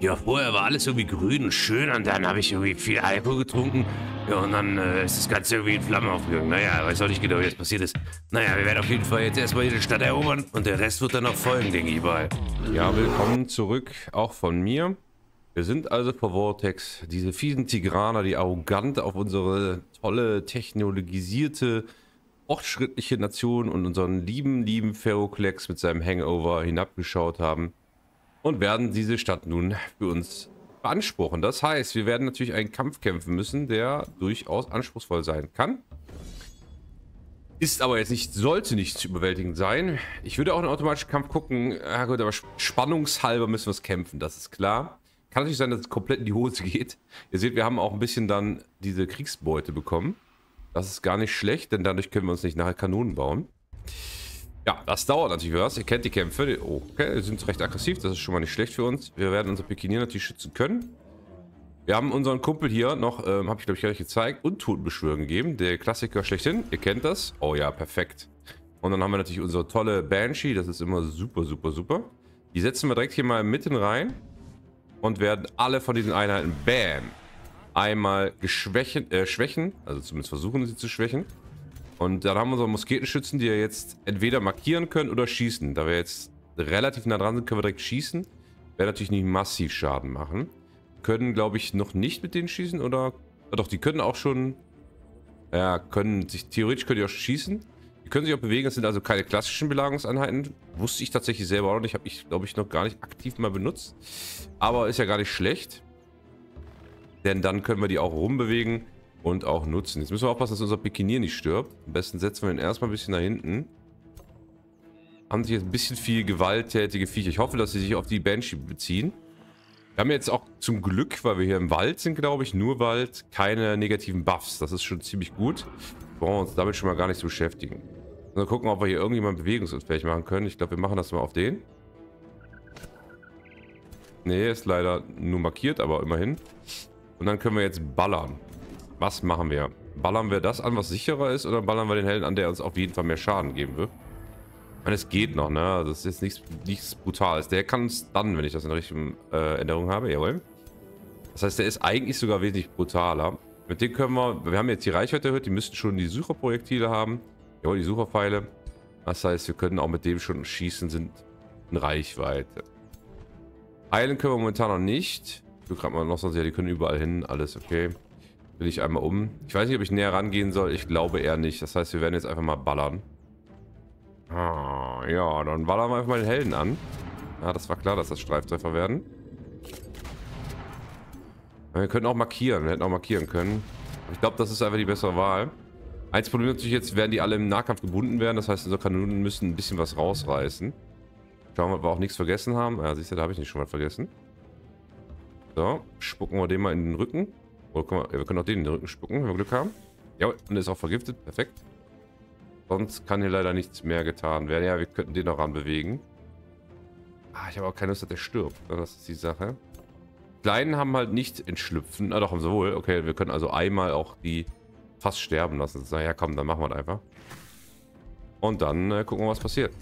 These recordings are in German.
Ja, vorher war alles irgendwie grün und schön und dann habe ich irgendwie viel Alkohol getrunken. Ja, und dann ist das Ganze irgendwie in Flammen aufgegangen. Naja, weiß auch nicht genau, wie das passiert ist. Naja, wir werden auf jeden Fall jetzt erstmal hier die Stadt erobern und der Rest wird dann noch folgen, denke ich mal. Ja, willkommen zurück, auch von mir. Wir sind also vor Vortex. Diese fiesen Tigraner, die arrogant auf unsere tolle, technologisierte, fortschrittliche Nation und unseren lieben, lieben Feroklax mit seinem Hangover hinabgeschaut haben. Und werden diese Stadt nun für uns beanspruchen. Das heißt, wir werden natürlich einen Kampf kämpfen müssen, der durchaus anspruchsvoll sein kann. Ist aber jetzt nicht, sollte nicht zu überwältigen sein. Ich würde auch einen automatischen Kampf gucken. Ja gut, aber spannungshalber müssen wir es kämpfen, das ist klar. Kann natürlich sein, dass es komplett in die Hose geht. Ihr seht, wir haben auch ein bisschen dann diese Kriegsbeute bekommen. Das ist gar nicht schlecht, denn dadurch können wir uns nicht nachher Kanonen bauen. Ja, das dauert natürlich was. Ihr kennt die Kämpfe. Oh, okay, wir sind recht aggressiv. Das ist schon mal nicht schlecht für uns. Wir werden unser Pekinier natürlich schützen können. Wir haben unseren Kumpel hier noch, habe ich glaube ich gar nicht gezeigt, Untotenbeschwörung gegeben. Der Klassiker schlechthin. Ihr kennt das. Oh ja, perfekt. Und dann haben wir natürlich unsere tolle Banshee. Das ist immer super, super, super. Die setzen wir direkt hier mal mitten rein. Und werden alle von diesen Einheiten, bam, einmal schwächen. Also zumindest versuchen sie zu schwächen. Und dann haben wir unsere Musketenschützen, die ja jetzt entweder markieren können oder schießen. Da wir jetzt relativ nah dran sind, können wir direkt schießen. Werden natürlich nicht massiv Schaden machen. Können, glaube ich, noch nicht mit denen schießen oder... Doch, die können auch schon... Ja, können sich... Theoretisch können die auch schießen. Die können sich auch bewegen. Es sind also keine klassischen Belagerungseinheiten. Wusste ich tatsächlich selber auch noch nicht. Habe ich, glaube ich, noch gar nicht aktiv mal benutzt. Aber ist ja gar nicht schlecht. Denn dann können wir die auch rumbewegen und auch nutzen. Jetzt müssen wir aufpassen, dass unser Pekinier nicht stirbt. Am besten setzen wir ihn erstmal ein bisschen nach hinten. Haben sich jetzt ein bisschen viel gewalttätige Viecher. Ich hoffe, dass sie sich auf die Banshee beziehen. Wir haben jetzt auch zum Glück, weil wir hier im Wald sind, glaube ich, nur Wald, keine negativen Buffs. Das ist schon ziemlich gut. Brauchen wir uns damit schon mal gar nicht zu beschäftigen. Sondern gucken, ob wir hier irgendjemanden bewegungsunfähig machen können. Ich glaube, wir machen das mal auf den. Nee, ist leider nur markiert, aber immerhin. Und dann können wir jetzt ballern. Was machen wir? Ballern wir das an, was sicherer ist, oder ballern wir den Helden an, der uns auf jeden Fall mehr Schaden geben wird? Und es geht noch, ne? Das ist nichts Brutales. Der kann uns dann, wenn ich das in der richtigen Änderung habe, jawohl. Das heißt, der ist eigentlich sogar wesentlich brutaler. Mit dem können wir... Wir haben jetzt die Reichweite erhöht. Die müssten schon die Sucherprojektile haben. Jawohl, die Sucherpfeile. Das heißt, wir können auch mit dem schon schießen, sind in Reichweite. Heilen können wir momentan noch nicht. Ich will gerade mal noch sonst, ja, die können überall hin. Alles okay. Will ich einmal um. Ich weiß nicht, ob ich näher rangehen soll. Ich glaube eher nicht. Das heißt, wir werden jetzt einfach mal ballern. Ah, ja, dann ballern wir einfach mal den Helden an. Ja, das war klar, dass das Streiftreffer werden. Wir können auch markieren. Wir hätten auch markieren können. Ich glaube, das ist einfach die bessere Wahl. Eins Problem natürlich jetzt, werden die alle im Nahkampf gebunden werden. Das heißt, unsere Kanonen müssen ein bisschen was rausreißen. Schauen wir, ob wir auch nichts vergessen haben. Ja, siehst du, da habe ich nicht schon was vergessen. So, spucken wir den mal in den Rücken. Oder können wir können auch den in den Rücken spucken, wenn wir Glück haben. Ja, und der ist auch vergiftet. Perfekt. Sonst kann hier leider nichts mehr getan werden. Ja, wir könnten den noch ran bewegen. Ah, ich habe auch keine Lust, dass der stirbt. Das ist die Sache. Kleinen haben halt nicht entschlüpfen. Ah, doch, haben sie wohl. Okay, wir können also einmal auch die fast sterben lassen. Naja, komm, dann machen wir das einfach. Und dann gucken wir, was passiert.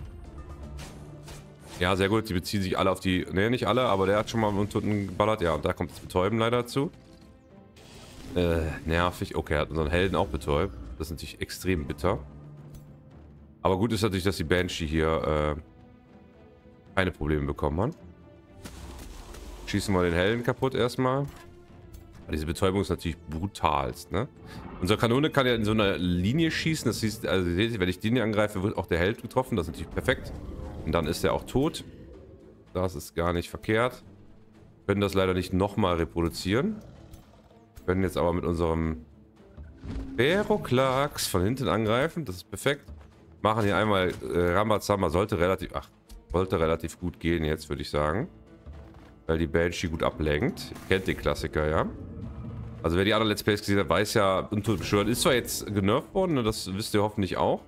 Ja, sehr gut. Die beziehen sich alle auf die... Ne, nicht alle, aber der hat schon mal einen Toten geballert. Ja, und da kommt das Betäuben leider dazu. Nervig. Okay, er hat unseren Helden auch betäubt. Das ist natürlich extrem bitter. Aber gut ist natürlich, dass die Banshee hier keine Probleme bekommen hat. Schießen wir den Helden kaputt erstmal. Aber diese Betäubung ist natürlich brutalst, ne? Unsere Kanone kann ja in so einer Linie schießen. Das heißt, also seht ihr, wenn ich die Linie angreife, wird auch der Held getroffen. Das ist natürlich perfekt. Und dann ist er auch tot. Das ist gar nicht verkehrt. Wir können das leider nicht nochmal reproduzieren. Wir können jetzt aber mit unserem Feroklax von hinten angreifen. Das ist perfekt. Machen hier einmal Rambazamba. Sollte relativ gut gehen jetzt, würde ich sagen. Weil die Banshee gut ablenkt. Ihr kennt den Klassiker, ja. Also wer die anderen Let's Plays gesehen hat, weiß ja, Untotenbeschwörung ist zwar jetzt genervt worden, das wisst ihr hoffentlich auch.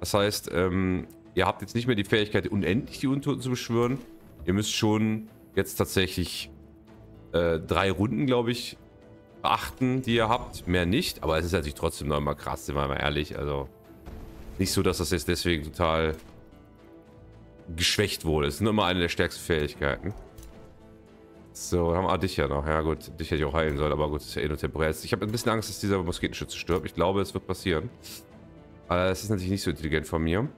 Das heißt, ihr habt jetzt nicht mehr die Fähigkeit, unendlich die Untoten zu beschwören. Ihr müsst schon jetzt tatsächlich 3 Runden, glaube ich, beachten, die ihr habt. Mehr nicht, aber es ist natürlich trotzdem noch mal krass, sind wir mal ehrlich, also... Nicht so, dass das jetzt deswegen total geschwächt wurde. Es ist nur immer eine der stärksten Fähigkeiten. So, haben wir dich ja noch. Ja gut, dich hätte ich auch heilen sollen, aber gut, ist ja eh nur temporär. Ich habe ein bisschen Angst, dass dieser Musketenschütze stirbt. Ich glaube, es wird passieren. Aber es ist natürlich nicht so intelligent von mir.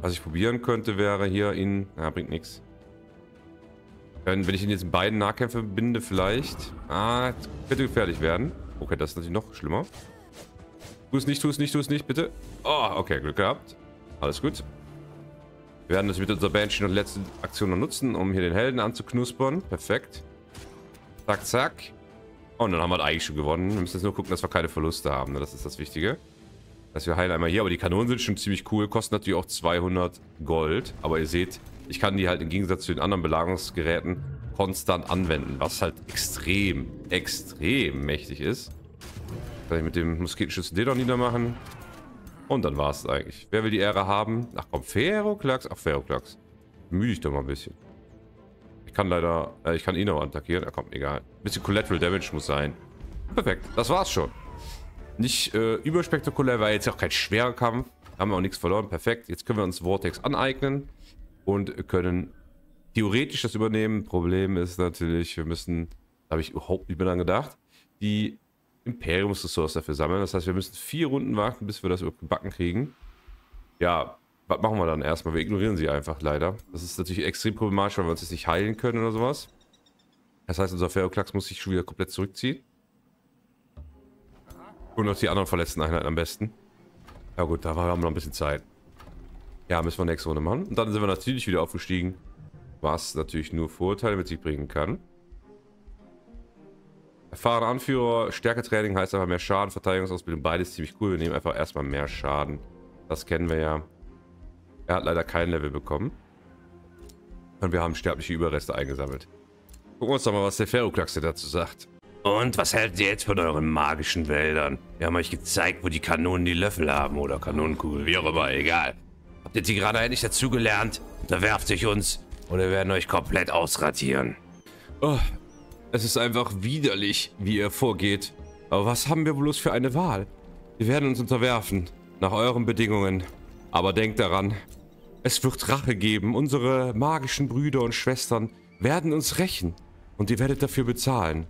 Was ich probieren könnte, wäre hier ihn... Ja, bringt nichts. Wenn ich ihn jetzt in beiden Nahkämpfen binde, vielleicht... Ah, könnte gefährlich werden. Okay, das ist natürlich noch schlimmer. Tu es nicht, tu es nicht, tu es nicht, bitte. Oh, okay, Glück gehabt. Alles gut. Wir werden das mit unserer Banshee noch letzte Aktion noch nutzen, um hier den Helden anzuknuspern. Perfekt. Zack, zack. Und dann haben wir eigentlich schon gewonnen. Wir müssen jetzt nur gucken, dass wir keine Verluste haben. Das ist das Wichtige. Dass wir heilen einmal hier. Aber die Kanonen sind schon ziemlich cool. Kosten natürlich auch 200 Gold. Aber ihr seht, ich kann die halt im Gegensatz zu den anderen Belagerungsgeräten konstant anwenden. Was halt extrem, extrem mächtig ist. Kann ich mit dem Musketenschützen den noch niedermachen. Und dann war es eigentlich. Wer will die Ehre haben? Ach komm, Feroklax. Ach, Feroklax. Müde ich doch mal ein bisschen. Ich kann leider... ich kann ihn noch attackieren. Ach komm, egal. Ein bisschen Collateral Damage muss sein. Perfekt. Das war's schon. Nicht überspektakulär, weil jetzt auch kein schwerer Kampf. Haben wir auch nichts verloren. Perfekt. Jetzt können wir uns Vortex aneignen. Und können theoretisch das übernehmen. Problem ist natürlich, wir müssen... Da habe ich überhaupt nicht mehr dran gedacht. Die... Imperiumsressource dafür sammeln. Das heißt, wir müssen 4 Runden warten, bis wir das gebacken kriegen. Ja, was machen wir dann erstmal? Wir ignorieren sie einfach leider. Das ist natürlich extrem problematisch, weil wir uns jetzt nicht heilen können oder sowas. Das heißt, unser Feroklax muss sich schon wieder komplett zurückziehen. Und auch die anderen verletzten Einheiten am besten. Ja gut, da haben wir noch ein bisschen Zeit. Ja, müssen wir nächste Runde machen. Und dann sind wir natürlich wieder aufgestiegen. Was natürlich nur Vorteile mit sich bringen kann. Erfahrener Anführer, Stärketraining heißt einfach mehr Schaden, Verteidigungsausbildung, beides ziemlich cool. Wir nehmen einfach erstmal mehr Schaden. Das kennen wir ja. Er hat leider kein Level bekommen. Und wir haben sterbliche Überreste eingesammelt. Gucken wir uns doch mal, was der Feroklax dazu sagt. Und was hält ihr jetzt von euren magischen Wäldern? Wir haben euch gezeigt, wo die Kanonen die Löffel haben oder Kanonenkugel, wie auch immer, egal. Habt ihr Tigraner endlich dazugelernt? Unterwerft euch uns oder wir werden euch komplett ausradieren. Oh. Es ist einfach widerlich, wie ihr vorgeht. Aber was haben wir bloß für eine Wahl? Wir werden uns unterwerfen, nach euren Bedingungen. Aber denkt daran, es wird Rache geben. Unsere magischen Brüder und Schwestern werden uns rächen. Und ihr werdet dafür bezahlen.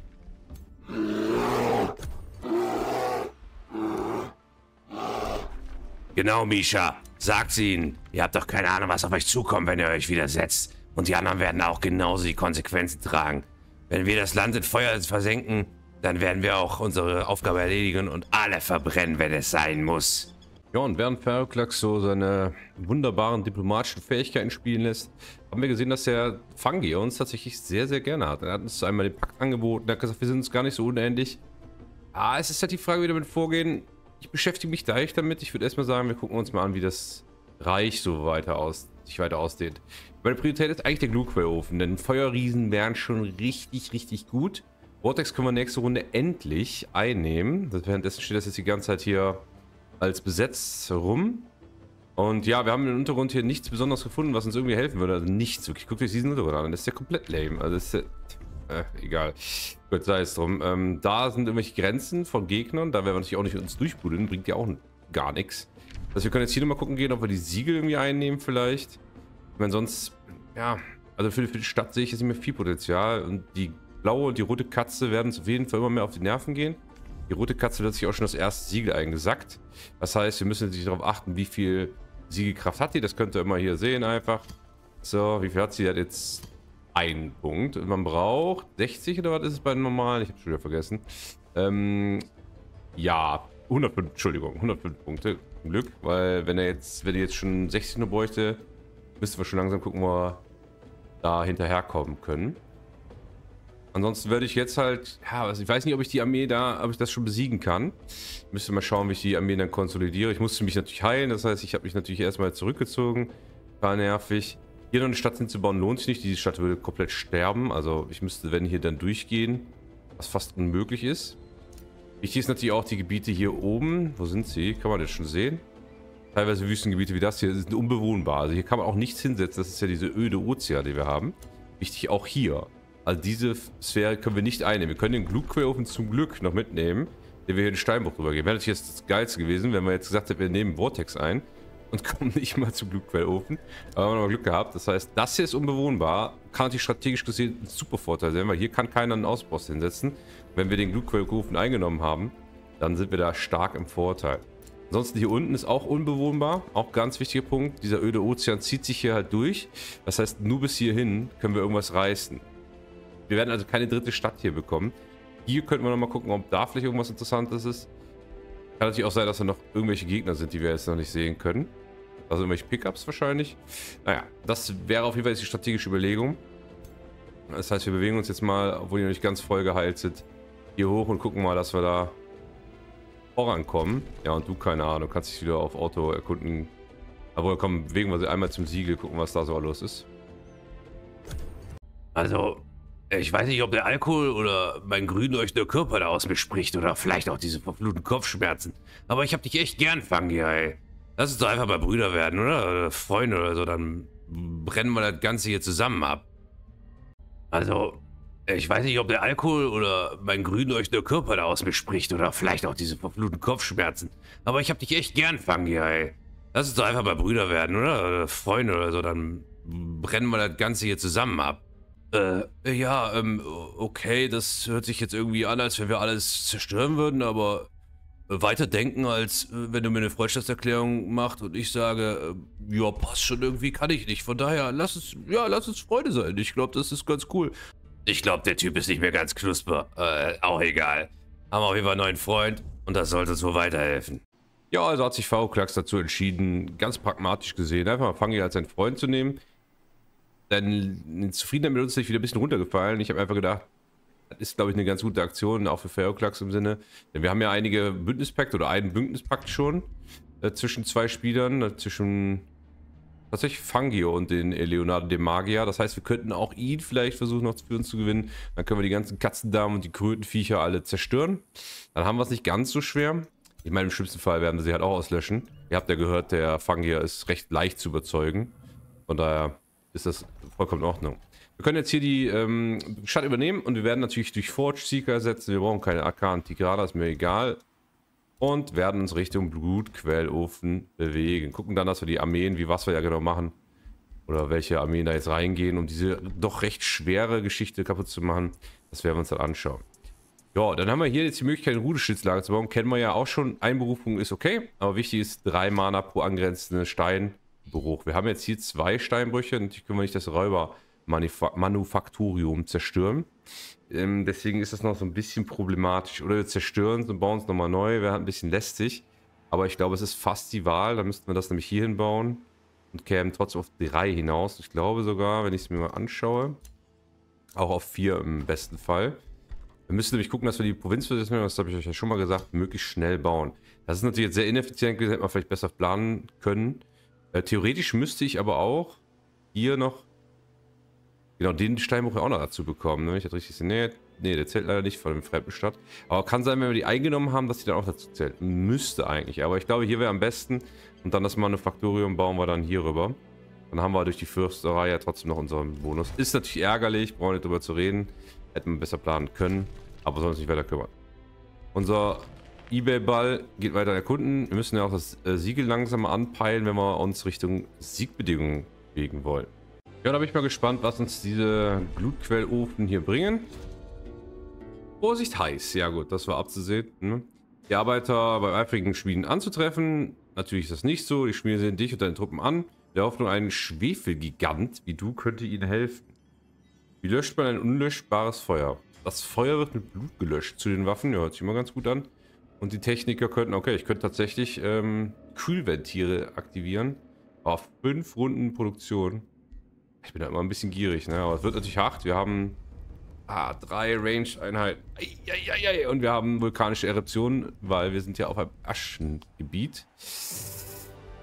Genau, Misha. Sagt's ihnen. Ihr habt doch keine Ahnung, was auf euch zukommt, wenn ihr euch widersetzt. Und die anderen werden auch genauso die Konsequenzen tragen. Wenn wir das Land in Feuer versenken, dann werden wir auch unsere Aufgabe erledigen und alle verbrennen, wenn es sein muss. Ja, und während Feroklax so seine wunderbaren diplomatischen Fähigkeiten spielen lässt, haben wir gesehen, dass der Fungiai uns tatsächlich sehr, sehr gerne hat. Er hat uns einmal den Pakt angeboten, er hat gesagt, wir sind uns gar nicht so unähnlich. Ah, es ist halt die Frage, wie wir damit vorgehen. Ich beschäftige mich gleich damit. Ich würde erstmal sagen, wir gucken uns mal an, wie das Reich so sich weiter ausdehnt. Meine Priorität ist eigentlich der Glutquellofen, denn Feuerriesen wären schon richtig, richtig gut. Vortex können wir nächste Runde endlich einnehmen. Währenddessen steht das jetzt die ganze Zeit hier als besetzt rum. Und ja, wir haben im Untergrund hier nichts Besonderes gefunden, was uns irgendwie helfen würde. Also nichts wirklich. Guckt euch diesen Untergrund an. Das ist ja komplett lame. Also das ist ja, egal. Gut, sei es drum. Da sind irgendwelche Grenzen von Gegnern. Da werden wir natürlich auch nicht mit uns durchbuddeln. Bringt ja auch gar nichts. Also wir können jetzt hier nochmal gucken gehen, ob wir die Siegel irgendwie einnehmen vielleicht. Ich meine, sonst, ja, also für die Stadt sehe ich jetzt nicht mehr viel Potenzial. Und die blaue und die rote Katze werden uns auf jeden Fall immer mehr auf die Nerven gehen. Die rote Katze hat sich auch schon das erste Siegel eingesackt. Das heißt, wir müssen natürlich darauf achten, wie viel Siegelkraft hat die. Das könnt ihr immer hier sehen einfach. So, wie viel hat sie? Die hat jetzt einen Punkt. Und man braucht 60 oder was ist es bei den normalen? Ich habe schon wieder vergessen. Ja, 105, Entschuldigung, 105 Punkte. Zum Glück, weil wenn ihr jetzt schon 60 nur bräuchte... Müssen wir schon langsam gucken, wo wir da hinterherkommen können. Ansonsten werde ich jetzt halt... Ja, also ich weiß nicht, ob ich die Armee da... Ob ich das schon besiegen kann. Ich müsste mal schauen, wie ich die Armee dann konsolidiere. Ich musste mich natürlich heilen. Das heißt, ich habe mich natürlich erstmal zurückgezogen. War nervig. Hier noch eine Stadt hinzubauen lohnt sich nicht. Diese Stadt würde komplett sterben. Also ich müsste, wenn hier dann durchgehen. Was fast unmöglich ist. Wichtig ist natürlich auch die Gebiete hier oben. Wo sind sie? Kann man jetzt schon sehen. Teilweise Wüstengebiete wie das hier sind unbewohnbar. Also hier kann man auch nichts hinsetzen. Das ist ja diese öde Ozean, die wir haben. Wichtig auch hier. Also diese Sphäre können wir nicht einnehmen. Wir können den Glutquellofen zum Glück noch mitnehmen, den wir hier in den Steinbruch rübergehen. Wäre natürlich jetzt das Geilste gewesen, wenn wir jetzt gesagt hätten, wir nehmen Vortex ein. und kommen nicht mal zu Glutquellofen. Aber wir haben Glück gehabt. Das heißt, das hier ist unbewohnbar. Kann natürlich strategisch gesehen ein super Vorteil sein, weil hier kann keiner einen Ausboss hinsetzen. Wenn wir den Glutquellofen eingenommen haben, dann sind wir da stark im Vorteil. Ansonsten hier unten ist auch unbewohnbar. Auch ganz wichtiger Punkt. Dieser öde Ozean zieht sich hier halt durch. Das heißt, nur bis hierhin können wir irgendwas reißen. Wir werden also keine dritte Stadt hier bekommen. Hier könnten wir nochmal gucken, ob da vielleicht irgendwas Interessantes ist. Kann natürlich auch sein, dass da noch irgendwelche Gegner sind, die wir jetzt noch nicht sehen können. Also irgendwelche Pickups wahrscheinlich. Naja, das wäre auf jeden Fall jetzt die strategische Überlegung. Das heißt, wir bewegen uns jetzt mal, obwohl die noch nicht ganz voll geheilt sind, hier hoch und gucken mal, dass wir da vorankommen. Ja, und du, keine Ahnung, kannst dich wieder auf Auto erkunden. Aber komm, bewegen wir sie einmal zum Siegel, gucken, was da so los ist. Also, ich weiß nicht, ob der Alkohol oder mein grünleuchtender Körper da aus mir spricht oder vielleicht auch diese verfluchten Kopfschmerzen. Aber ich hab dich echt gern, Fungiai. Lass uns doch einfach mal Brüder werden, oder? Freunde oder so, dann brennen wir das Ganze hier zusammen ab. Also, ich weiß nicht, ob der Alkohol oder mein grünleuchtender Körper da aus mir spricht oder vielleicht auch diese verfluchten Kopfschmerzen. Aber ich hab dich echt gern, Fungiai. Lass uns doch einfach mal Brüder werden, oder? Freunde oder so, dann brennen wir das Ganze hier zusammen ab. Ja, okay, das hört sich jetzt irgendwie an, als wenn wir alles zerstören würden, aber weiterdenken, als wenn du mir eine Freundschaftserklärung machst und ich sage, ja, passt schon, irgendwie kann ich nicht. Von daher, lass uns Freunde sein. Ich glaube, das ist ganz cool. Ich glaube, der Typ ist nicht mehr ganz knusper. Auch egal. Haben wir auf jeden Fall einen neuen Freund und das sollte uns wohl weiterhelfen. Ja, also hat sich Feroklax dazu entschieden, ganz pragmatisch gesehen, einfach mal Fungiai als seinen Freund zu nehmen. Dann Zufriedenheit mit uns ist wieder ein bisschen runtergefallen. Ich habe einfach gedacht, das ist, glaube ich, eine ganz gute Aktion, auch für Feroklax im Sinne. Denn wir haben ja einige Bündnispakte oder einen Bündnispakt schon zwischen zwei Spielern, zwischen tatsächlich Fangio und den Leonardo da Magier. Das heißt, wir könnten auch ihn vielleicht versuchen, noch für uns zu gewinnen. Dann können wir die ganzen Katzendamen und die Krötenviecher alle zerstören. Dann haben wir es nicht ganz so schwer. Ich meine, im schlimmsten Fall werden wir sie halt auch auslöschen. Ihr habt ja gehört, der Fangio ist recht leicht zu überzeugen. Von daher ist das vollkommen in Ordnung. Wir können jetzt hier die Stadt übernehmen und wir werden natürlich durch Forge Seeker ersetzen. Wir brauchen keine Arkantigrada, ist mir egal. Und werden uns Richtung Glutquellofen bewegen. Gucken dann, dass wir die Armeen, wie was wir ja genau machen, oder welche Armeen da jetzt reingehen, um diese doch recht schwere Geschichte kaputt zu machen. Das werden wir uns dann anschauen. Ja, dann haben wir hier jetzt die Möglichkeit, ein Rudeschützlager zu bauen. Kennen wir ja auch schon. Einberufung ist okay, aber wichtig ist 3 Mana pro angrenzenden Stein. Bruch. Wir haben jetzt hier 2 Steinbrüche. Natürlich können wir nicht das Räuber-Manufaktorium zerstören. Deswegen ist das noch so ein bisschen problematisch. Oder wir zerstören es und bauen es nochmal neu. Wäre halt ein bisschen lästig. Aber ich glaube, es ist fast die Wahl. Da müssten wir das nämlich hier hinbauen. Und kämen trotzdem auf 3 hinaus. Ich glaube sogar, wenn ich es mir mal anschaue, auch auf 4 im besten Fall. Wir müssen nämlich gucken, dass wir die Provinz, das habe ich euch ja schon mal gesagt, möglichst schnell bauen. Das ist natürlich jetzt sehr ineffizient. Das hätte man vielleicht besser planen können. Theoretisch müsste ich aber auch hier noch genau den Steinbruch auch noch dazu bekommen. Ne? Ich hatte richtig gesehen, nee, der zählt leider nicht von dem Fremdenstadt. Aber kann sein, wenn wir die eingenommen haben, dass die dann auch dazu zählt. Müsste eigentlich. Aber ich glaube, hier wäre am besten. Und dann das Manufaktorium bauen wir dann hier rüber. Dann haben wir durch die Fürsterei ja trotzdem noch unseren Bonus. Ist natürlich ärgerlich, brauchen wir nicht drüber zu reden. Hätten wir besser planen können. Aber sollen uns nicht weiter kümmern. Unser eBay-Ball geht weiter erkunden. Wir müssen ja auch das Siegel langsam anpeilen, wenn wir uns Richtung Siegbedingungen bewegen wollen. Ja, da bin ich mal gespannt, was uns diese Glutquellofen hier bringen. Vorsicht heiß. Ja gut, das war abzusehen. Ne? Die Arbeiter bei eifrigen Schmieden anzutreffen. Natürlich ist das nicht so. Die Schmiede sehen dich und deine Truppen an. Der Hoffnung, ein Schwefelgigant wie du könnte ihnen helfen. Wie löscht man ein unlöschbares Feuer? Das Feuer wird mit Blut gelöscht zu den Waffen. Ja, hört sich immer ganz gut an. Und die Techniker könnten, okay, ich könnte tatsächlich Kühlventile aktivieren. Auf 5 Runden Produktion. Ich bin da immer ein bisschen gierig, ne? Aber es wird natürlich hart. Wir haben 3 Range-Einheiten. Und wir haben vulkanische Eruptionen, weil wir sind ja auf einem Aschengebiet.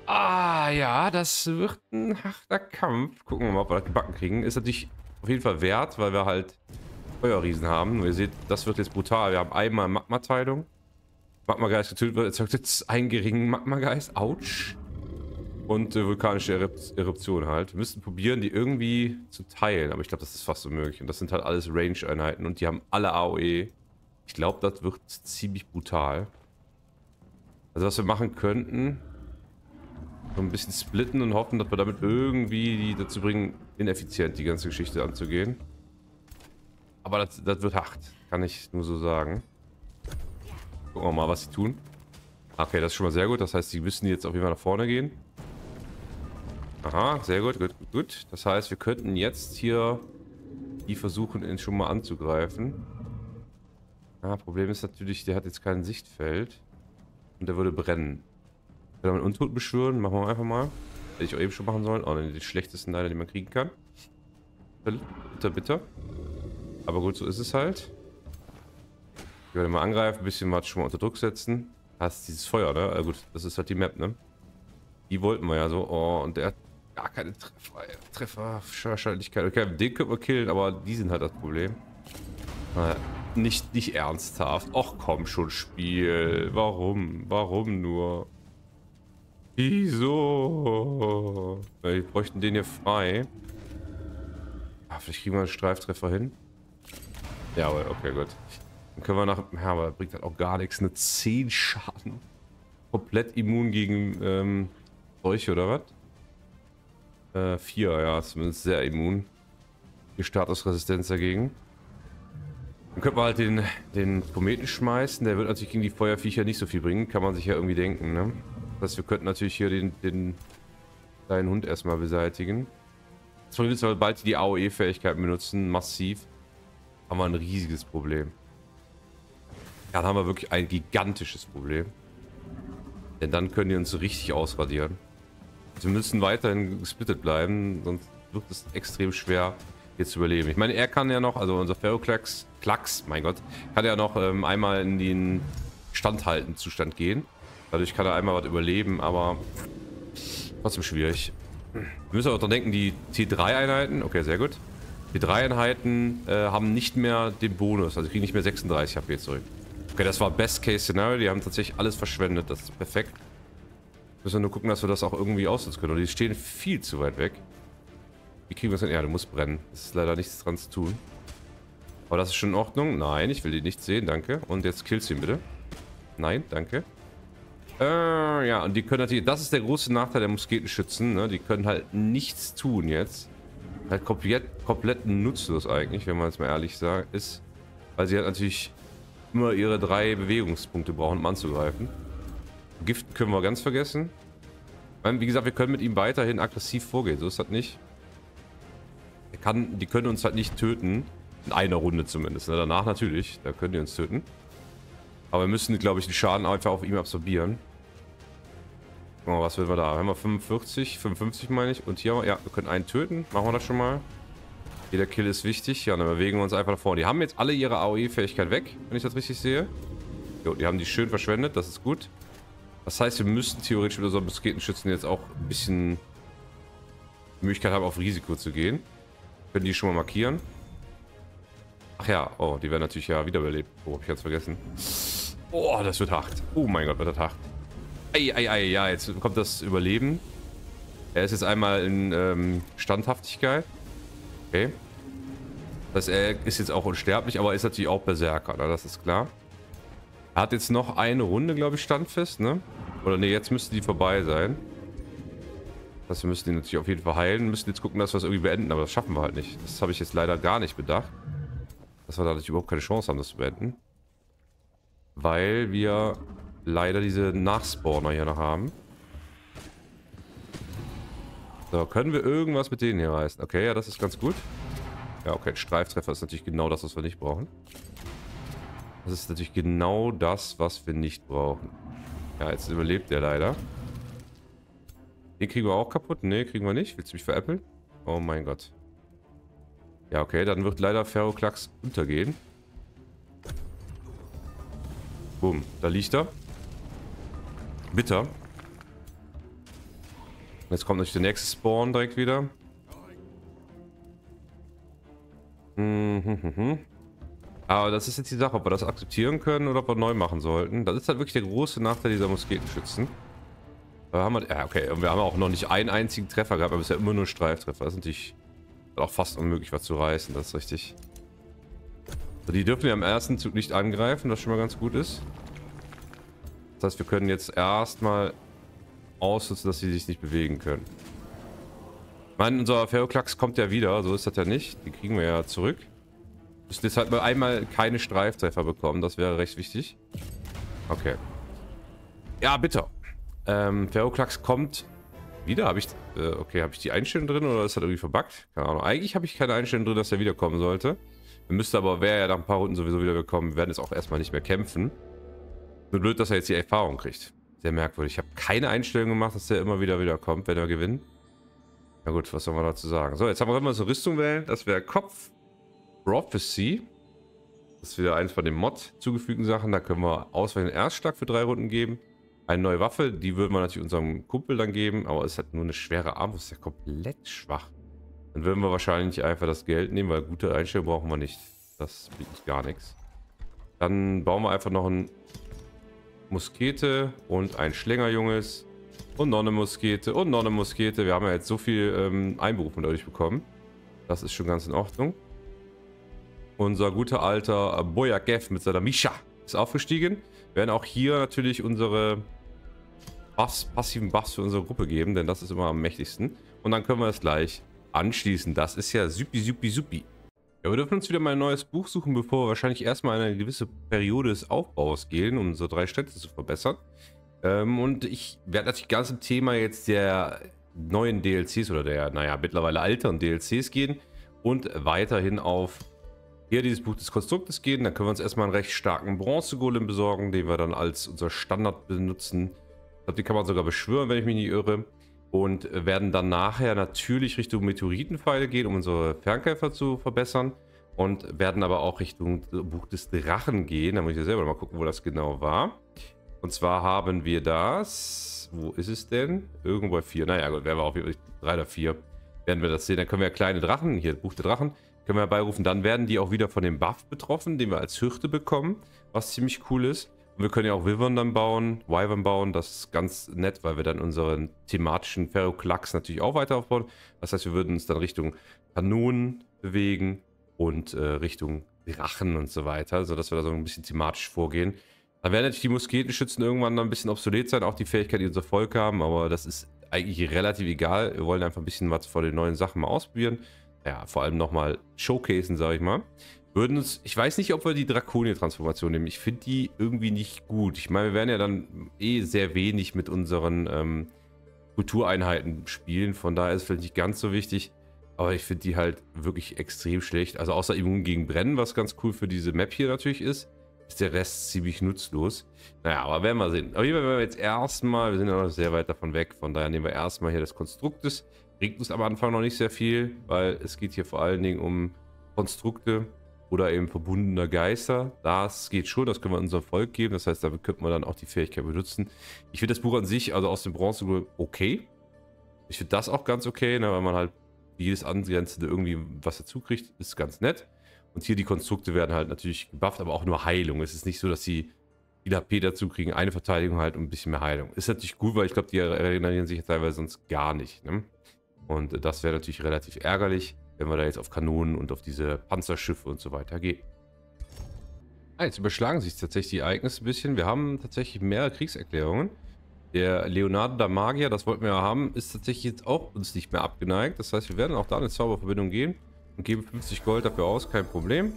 Ja, das wird ein harter Kampf. Gucken wir mal, ob wir das gebacken kriegen. Ist natürlich auf jeden Fall wert, weil wir halt Feuerriesen haben. Und ihr seht, das wird jetzt brutal. Wir haben einmal Magmateilung. Magma Geist getötet wird, erzeugt jetzt einen geringen Magma Geist. Autsch. Und vulkanische Eruption halt. Wir müssten probieren, die irgendwie zu teilen. Aber ich glaube, das ist fast unmöglich. Und das sind halt alles Range-Einheiten. Und die haben alle AOE. Ich glaube, das wird ziemlich brutal. Also was wir machen könnten. So ein bisschen splitten und hoffen, dass wir damit irgendwie die dazu bringen, ineffizient die ganze Geschichte anzugehen. Aber das wird hart, kann ich nur so sagen. Gucken wir mal, was sie tun. Okay, das ist schon mal sehr gut. Das heißt, sie müssen jetzt auf jeden Fall nach vorne gehen. Aha, sehr gut, gut, gut, gut. Das heißt, wir könnten jetzt hier die versuchen, ihn schon mal anzugreifen. Ah, Problem ist natürlich, der hat jetzt kein Sichtfeld. Und der würde brennen. Kann er mit Untoten beschwören? Machen wir einfach mal. Hätte ich auch eben schon machen sollen. Oh, den schlechtesten leider, den man kriegen kann. Bitter, bitter. Aber gut, so ist es halt. Ich werde mal angreifen, ein bisschen was schon mal unter Druck setzen. Hast dieses Feuer, ne? Also gut, das ist halt die Map, ne? Die wollten wir ja so. Oh, und der hat gar keine Trefferwahrscheinlichkeit. Okay, den können wir killen, aber die sind halt das Problem. Naja, nicht ernsthaft. Och, komm schon, Spiel. Warum? Warum nur? Wieso? Wir bräuchten den hier frei. Ah, vielleicht kriegen wir einen Streiftreffer hin. Jawohl, okay, gut. Dann können wir nach... Ja, aber das bringt halt auch gar nichts. Eine 10 Schaden. Komplett immun gegen Seuche, oder was? 4, ja, zumindest sehr immun. Die Statusresistenz dagegen. Dann könnten wir halt den Kometen schmeißen. Der wird natürlich gegen die Feuerviecher nicht so viel bringen. Kann man sich ja irgendwie denken, ne? Das heißt, wir könnten natürlich hier den kleinen Hund erstmal beseitigen. Jetzt müssen wir bald die AOE-Fähigkeiten benutzen. Massiv. Haben wir ein riesiges Problem. Ja, dann haben wir wirklich ein gigantisches Problem. Denn dann können die uns richtig ausradieren. Also wir müssen weiterhin gesplittet bleiben, sonst wird es extrem schwer, hier zu überleben. Ich meine, er kann ja noch, also unser Feroklax, mein Gott, kann ja noch einmal in den Standhalten-Zustand gehen. Dadurch kann er einmal was überleben, aber trotzdem schwierig. Wir müssen auch daran denken, die T3-Einheiten, okay, sehr gut. Die 3 Einheiten haben nicht mehr den Bonus, also kriegen nicht mehr 36 HP zurück. Okay, das war Best-Case-Szenario. Die haben tatsächlich alles verschwendet. Das ist perfekt. Müssen wir nur gucken, dass wir das auch irgendwie ausnutzen können. Und die stehen viel zu weit weg. Wie kriegen wir es denn? Ja, du musst brennen. Es ist leider nichts dran zu tun. Aber das ist schon in Ordnung. Nein, ich will die nicht sehen. Danke. Und jetzt killst du ihn bitte. Nein, danke. Ja, und die können natürlich... Das ist der große Nachteil der Musketenschützen. Ne? Die können halt nichts tun jetzt. Halt komplett nutzlos eigentlich, wenn man jetzt mal ehrlich sagt, ist. Weil sie halt natürlich... immer ihre 3 Bewegungspunkte brauchen, um anzugreifen. Gift können wir ganz vergessen. Wie gesagt, wir können mit ihm weiterhin aggressiv vorgehen. So ist das nicht. Die können uns halt nicht töten. In einer Runde zumindest. Danach natürlich. Da können die uns töten. Aber wir müssen, glaube ich, den Schaden einfach auf ihm absorbieren. Oh, was will wir da? Haben wir 45? 55 meine ich. Und hier haben wir... Ja, wir können einen töten. Machen wir das schon mal. Jeder Kill ist wichtig. Ja, dann bewegen wir uns einfach nach vorne. Die haben jetzt alle ihre AOE-Fähigkeit weg, wenn ich das richtig sehe. Jo, die haben die schön verschwendet. Das ist gut. Das heißt, wir müssten theoretisch mit unseren Musketenschützen jetzt auch ein bisschen die Möglichkeit haben, auf Risiko zu gehen. Können die schon mal markieren. Ach ja. Oh, die werden natürlich ja wiederbelebt. Oh, hab ich ganz vergessen. Oh, das wird hart. Oh mein Gott, wird das hart. Ei. Ja, jetzt kommt das Überleben. Er ist jetzt einmal in Standhaftigkeit. Okay. Das ist jetzt auch unsterblich, aber ist natürlich auch Berserker, ne? Das ist klar. Er hat jetzt noch eine Runde, glaube ich, standfest, ne? Oder ne, jetzt müsste die vorbei sein. Das heißt, wir müssen ihn natürlich auf jeden Fall heilen. Wir müssen jetzt gucken, dass wir es irgendwie beenden, aber das schaffen wir halt nicht. Das habe ich jetzt leider gar nicht bedacht. Dass wir dadurch überhaupt keine Chance haben, das zu beenden. Weil wir leider diese Nachspawner hier noch haben. So, können wir irgendwas mit denen hier reißen? Okay, ja, das ist ganz gut. Ja, okay, ein Streiftreffer ist natürlich genau das, was wir nicht brauchen. Das ist natürlich genau das, was wir nicht brauchen. Ja, jetzt überlebt er leider. Den kriegen wir auch kaputt? Ne, kriegen wir nicht. Willst du mich veräppeln? Oh mein Gott. Ja, okay, dann wird leider Feroklax untergehen. Boom, da liegt er. Bitter. Jetzt kommt natürlich der nächste Spawn direkt wieder. Aber das ist jetzt die Sache, ob wir das akzeptieren können oder ob wir neu machen sollten. Das ist halt wirklich der große Nachteil dieser Musketenschützen. Da haben wir, ja okay, und wir haben auch noch nicht einen einzigen Treffer gehabt, aber bisher immer nur Streiftreffer. Das ist natürlich auch fast unmöglich, was zu reißen, das ist richtig. So, die dürfen ja am ersten Zug nicht angreifen, was schon mal ganz gut ist. Das heißt, wir können jetzt erstmal... ausnutzen, dass sie sich nicht bewegen können. Ich meine, unser Feroklax kommt ja wieder, so ist das ja nicht. Die kriegen wir ja zurück. Wir müssen jetzt halt mal einmal keine Streiftreffer bekommen, das wäre recht wichtig. Okay. Ja, bitte. Feroklax kommt wieder. Habe ich, okay, habe ich die Einstellung drin oder ist das irgendwie verbuggt? Keine Ahnung. Eigentlich habe ich keine Einstellung drin, dass er wiederkommen sollte. Wir müssten aber, wäre ja nach ein paar Runden sowieso wiedergekommen, wir werden jetzt auch erstmal nicht mehr kämpfen. Nur blöd, dass er jetzt die Erfahrung kriegt. Sehr merkwürdig. Ich habe keine Einstellung gemacht, dass der immer wieder kommt, wenn er gewinnt. Na gut, was soll man dazu sagen? So, jetzt haben wir mal so Rüstung wählen. Das wäre Kopf. Prophecy. Das ist wieder eins von den Mod zugefügten Sachen. Da können wir ausweichenden Erstschlag für 3 Runden geben. Eine neue Waffe, die würden wir natürlich unserem Kumpel dann geben. Aber es hat nur eine schwere Armbrust, ist ja komplett schwach. Dann würden wir wahrscheinlich einfach das Geld nehmen, weil gute Einstellung brauchen wir nicht. Das bietet gar nichts. Dann bauen wir einfach noch ein Muskete und ein Schlängerjunges und noch eine Muskete und noch eine Muskete. Wir haben ja jetzt so viel Einberufung dadurch bekommen. Das ist schon ganz in Ordnung. Unser guter alter Boyakev mit seiner Misha ist aufgestiegen. Wir werden auch hier natürlich unsere Buffs, passiven Buffs für unsere Gruppe geben, denn das ist immer am mächtigsten. Und dann können wir es gleich anschließen. Das ist ja supi. Ja, wir dürfen uns wieder mal ein neues Buch suchen, bevor wir wahrscheinlich erstmal eine gewisse Periode des Aufbaus gehen, um unsere 3 Städte zu verbessern. Und ich werde natürlich ganz im Thema jetzt der neuen DLCs oder der, naja, mittlerweile älteren DLCs gehen und weiterhin auf hier dieses Buch des Konstruktes gehen. Dann können wir uns erstmal einen recht starken Bronzegolem besorgen, den wir dann als unser Standard benutzen. Ich glaube, die kann man sogar beschwören, wenn ich mich nicht irre. Und werden dann nachher natürlich Richtung Meteoritenpfeile gehen, um unsere Fernkämpfer zu verbessern. Und werden aber auch Richtung Buch des Drachen gehen. Da muss ich ja selber mal gucken, wo das genau war. Und zwar haben wir das... Wo ist es denn? Irgendwo bei 4. Naja, gut, werden wir auf 3 oder 4. Werden wir das sehen. Dann können wir ja kleine Drachen, hier Buch der Drachen, können wir herbeirufen. Dann werden die auch wieder von dem Buff betroffen, den wir als Hirte bekommen. Was ziemlich cool ist. Und wir können ja auch Wyvern dann bauen, das ist ganz nett, weil wir dann unseren thematischen Feroklax natürlich auch weiter aufbauen. Das heißt, wir würden uns dann Richtung Kanonen bewegen und Richtung Drachen und so weiter, sodass wir da so ein bisschen thematisch vorgehen. Dann werden natürlich die Musketenschützen irgendwann dann ein bisschen obsolet sein, auch die Fähigkeit, die unser Volk haben, aber das ist eigentlich relativ egal. Wir wollen einfach ein bisschen was von den neuen Sachen mal ausprobieren. Ja, vor allem nochmal showcasen, sage ich mal. Würden uns, ich weiß nicht, ob wir die Drakonia-Transformation nehmen. Ich finde die irgendwie nicht gut. Ich meine, wir werden ja dann eh sehr wenig mit unseren Kultureinheiten spielen. Von daher ist es vielleicht nicht ganz so wichtig. Aber ich finde die halt wirklich extrem schlecht. Also außer immun gegen Brennen, was ganz cool für diese Map hier natürlich ist, ist der Rest ziemlich nutzlos. Naja, aber werden wir sehen. Aber hier werden wir jetzt erstmal, wir sind ja noch sehr weit davon weg. Von daher nehmen wir erstmal hier das Konstruktes. Bringt uns am Anfang noch nicht sehr viel, weil es geht hier vor allen Dingen um Konstrukte. Oder eben verbundener Geister. Das geht schon, das können wir unserem Volk geben. Das heißt, damit könnten wir dann auch die Fähigkeit benutzen. Ich finde das Buch an sich, also aus dem Bronze, okay. Ich finde das auch ganz okay, ne, weil man halt jedes angrenzende irgendwie was dazu kriegt. Ist ganz nett. Und hier die Konstrukte werden halt natürlich gebufft, aber auch nur Heilung. Es ist nicht so, dass sie viel HP dazu kriegen. Eine Verteidigung halt und ein bisschen mehr Heilung. Ist natürlich gut, weil ich glaube, die erinnern sich teilweise sonst gar nicht. Ne? Und das wäre natürlich relativ ärgerlich, wenn wir da jetzt auf Kanonen und auf diese Panzerschiffe und so weiter gehen. Ah, jetzt überschlagen sich tatsächlich die Ereignisse ein bisschen. Wir haben tatsächlich mehrere Kriegserklärungen. Der Leonardo da Magier, das wollten wir ja haben, ist tatsächlich jetzt auch uns nicht mehr abgeneigt. Das heißt, wir werden auch da eine Zauberverbindung gehen und geben 50 Gold dafür aus, kein Problem.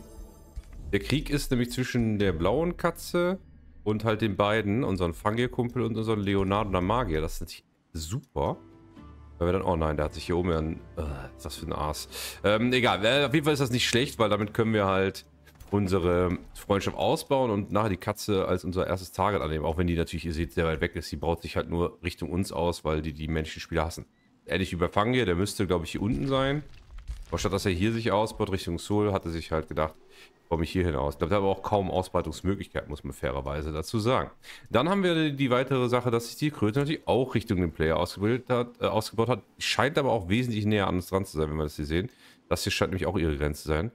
Der Krieg ist nämlich zwischen der blauen Katze und halt den beiden, unseren Fungiai-Kumpel und unseren Leonardo da Magier. Das ist natürlich super. Weil wir dann, oh nein, der hat sich hier oben einen, was ist das für ein Arsch. Egal, auf jeden Fall ist das nicht schlecht, weil damit können wir halt unsere Freundschaft ausbauen und nachher die Katze als unser erstes Target annehmen. Auch wenn die natürlich, ihr seht, sehr weit weg ist. Die baut sich halt nur Richtung uns aus, weil die Menschenspieler hassen. Ehrlich überfangen hier, der müsste, glaube ich, hier unten sein. Aber statt dass er hier sich ausbaut, Richtung Seoul, hat er sich halt gedacht, ich baue mich hier hin aus. Ich glaube, da haben wir auch kaum Ausbreitungsmöglichkeiten, muss man fairerweise dazu sagen. Dann haben wir die weitere Sache, dass sich die Kröte natürlich auch Richtung den Player ausgebaut hat. Scheint aber auch wesentlich näher an uns dran zu sein, wenn wir das hier sehen. Das hier scheint nämlich auch ihre Grenze zu sein.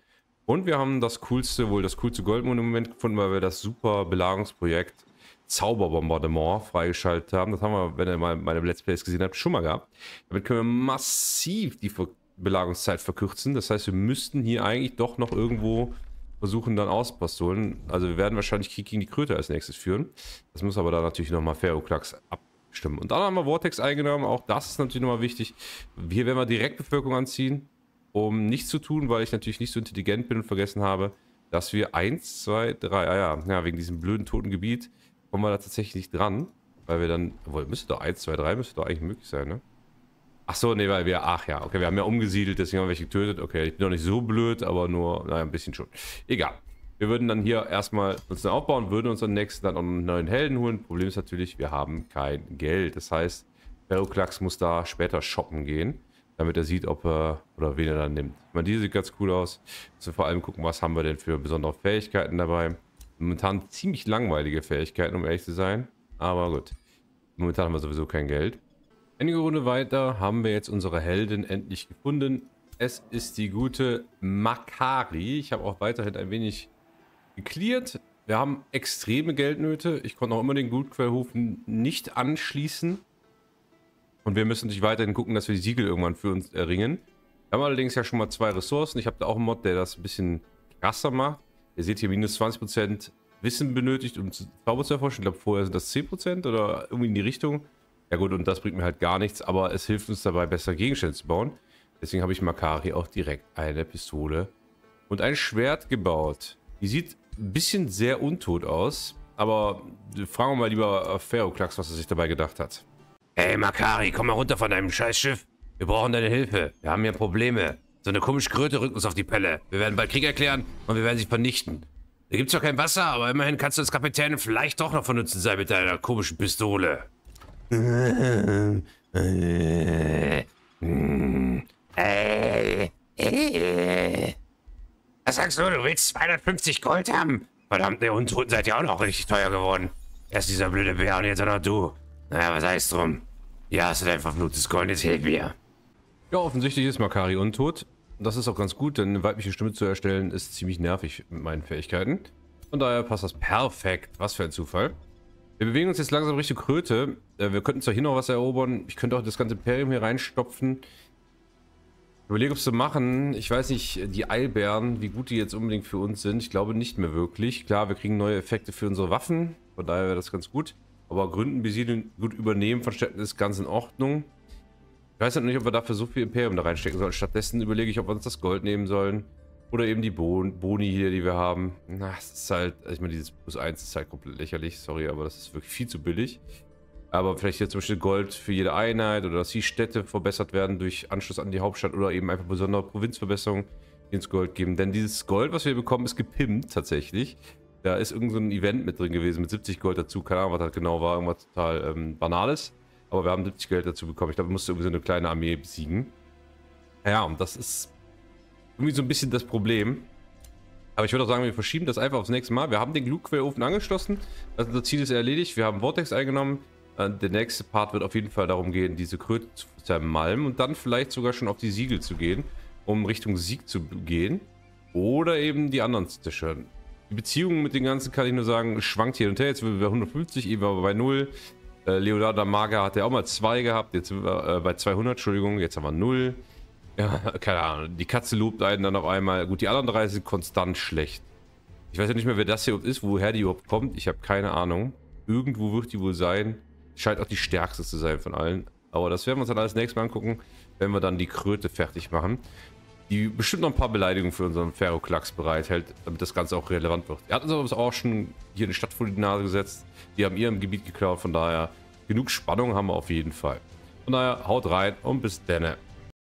Und wir haben das coolste, wohl das coolste Goldmonument gefunden, weil wir das super Belagerungsprojekt Zauberbombardement freigeschaltet haben. Das haben wir, wenn ihr mal meine Let's Plays gesehen habt, schon mal gehabt. Damit können wir massiv die Belagerungszeit verkürzen. Das heißt, wir müssten hier eigentlich doch noch irgendwo versuchen, dann Auspass zu holen. Also wir werden wahrscheinlich Krieg gegen die Kröte als nächstes führen. Das muss aber dann natürlich nochmal Feroklax Stimmt. Und dann haben wir Vortex eingenommen. Auch das ist natürlich nochmal wichtig. Hier werden wir direkt Bevölkerung anziehen, um nichts zu tun, weil ich natürlich nicht so intelligent bin und vergessen habe, dass wir 1, 2, 3... Ah ja, ja, wegen diesem blöden toten Gebiet kommen wir da tatsächlich nicht dran. Weil wir dann... Obwohl, müsste doch 1, 2, 3 müsste doch eigentlich möglich sein, ne? Ach so, nee, weil wir... Ach ja, okay, wir haben ja umgesiedelt, deswegen haben wir welche getötet. Okay, ich bin doch nicht so blöd, aber nur... Naja, ein bisschen schon. Egal. Wir würden dann hier erstmal uns dann aufbauen, würden uns am nächsten dann auch einen neuen Helden holen. Problem ist natürlich, wir haben kein Geld. Das heißt, Feroklax muss da später shoppen gehen, damit er sieht, ob er oder wen er dann nimmt. Ich meine, die sieht ganz cool aus. Also vor allem gucken, was haben wir denn für besondere Fähigkeiten dabei. Momentan ziemlich langweilige Fähigkeiten, um ehrlich zu sein. Aber gut, momentan haben wir sowieso kein Geld. Einige Runde weiter haben wir jetzt unsere Heldin endlich gefunden. Es ist die gute Makari. Ich habe auch weiterhin ein wenig geklärt. Wir haben extreme Geldnöte. Ich konnte auch immer den Glutquellofen nicht anschließen. Und wir müssen natürlich weiterhin gucken, dass wir die Siegel irgendwann für uns erringen. Wir haben allerdings ja schon mal 2 Ressourcen. Ich habe da auch einen Mod, der das ein bisschen krasser macht. Ihr seht hier minus 20% Wissen benötigt, um Zauber zu erforschen. Ich glaube, vorher sind das 10% oder irgendwie in die Richtung. Ja gut, und das bringt mir halt gar nichts, aber es hilft uns dabei, bessere Gegenstände zu bauen. Deswegen habe ich Makari auch direkt eine Pistole und ein Schwert gebaut. Die sieht ein bisschen sehr untot aus, aber fragen wir mal lieber Feroklax, was er sich dabei gedacht hat. Hey Makari, komm mal runter von deinem Scheißschiff. Wir brauchen deine Hilfe. Wir haben hier Probleme. So eine komische Kröte rückt uns auf die Pelle. Wir werden bald Krieg erklären und wir werden sie vernichten. Da gibt's doch kein Wasser, aber immerhin kannst du als Kapitän vielleicht doch noch von Nutzen sein mit deiner komischen Pistole. Was sagst du? Du willst 250 Gold haben? Verdammt, der Untoten seid ja auch noch richtig teuer geworden. Erst dieser blöde Bär und jetzt auch noch du. Naja, was heißt drum? Ja, hast du dein verfluchtes Gold, jetzt hilf mir. Ja, offensichtlich ist Makari untot. Das ist auch ganz gut, denn eine weibliche Stimme zu erstellen ist ziemlich nervig mit meinen Fähigkeiten. Von daher passt das perfekt. Was für ein Zufall. Wir bewegen uns jetzt langsam Richtung Kröte. Wir könnten zwar hier noch was erobern. Ich könnte auch das ganze Imperium hier reinstopfen. Überlege, ob es zu machen. Ich weiß nicht, die Eilbären, wie gut die jetzt unbedingt für uns sind. Ich glaube nicht mehr wirklich. Klar, wir kriegen neue Effekte für unsere Waffen. Von daher wäre das ganz gut. Aber gründen, besiedeln, gut übernehmen von Städten ist ganz in Ordnung. Ich weiß halt nicht, ob wir dafür so viel Imperium da reinstecken sollen. Stattdessen überlege ich, ob wir uns das Gold nehmen sollen. Oder eben die Boni hier, die wir haben. Na, es ist halt, ich meine, dieses Plus 1 ist halt komplett lächerlich. Sorry, aber das ist wirklich viel zu billig. Aber vielleicht hier zum Beispiel Gold für jede Einheit oder dass die Städte verbessert werden durch Anschluss an die Hauptstadt oder eben einfach besondere Provinzverbesserungen ins Gold geben. Denn dieses Gold, was wir bekommen, ist gepimpt tatsächlich. Da ist irgend so ein Event mit drin gewesen mit 70 Gold dazu. Keine Ahnung, was das genau war. Irgendwas total Banales. Aber wir haben 70 Geld dazu bekommen. Ich glaube, wir mussten irgendwie so eine kleine Armee besiegen. Ja, und das ist irgendwie so ein bisschen das Problem. Aber ich würde auch sagen, wir verschieben das einfach aufs nächste Mal. Wir haben den Glutquellofen angeschlossen. Also unser Ziel ist erledigt. Wir haben Vortex eingenommen. Der nächste Part wird auf jeden Fall darum gehen, diese Kröte zu zermalmen und dann vielleicht sogar schon auf die Siegel zu gehen, um Richtung Sieg zu gehen oder eben die anderen zu zerstören. Die Beziehung mit den ganzen, kann ich nur sagen, schwankt hier und her. Jetzt sind wir bei 150, eben aber bei 0. Leonardo da Magier hat ja auch mal 2 gehabt, jetzt sind wir bei 200, Entschuldigung, jetzt haben wir 0. Ja, keine Ahnung, die Katze lobt einen dann auf einmal. Gut, die anderen 3 sind konstant schlecht. Ich weiß ja nicht mehr, wer das hier ist, woher die überhaupt kommt. Ich habe keine Ahnung. Irgendwo wird die wohl sein. Scheint auch die stärkste zu sein von allen. Aber das werden wir uns dann als nächstes Mal angucken, wenn wir dann die Kröte fertig machen. Die bestimmt noch ein paar Beleidigungen für unseren Feroklax bereithält, damit das Ganze auch relevant wird. Er hat uns aber auch schon hier eine Stadt vor die Nase gesetzt. Die haben ihrem Gebiet geklaut. Von daher, genug Spannung haben wir auf jeden Fall. Von daher, haut rein und bis denne.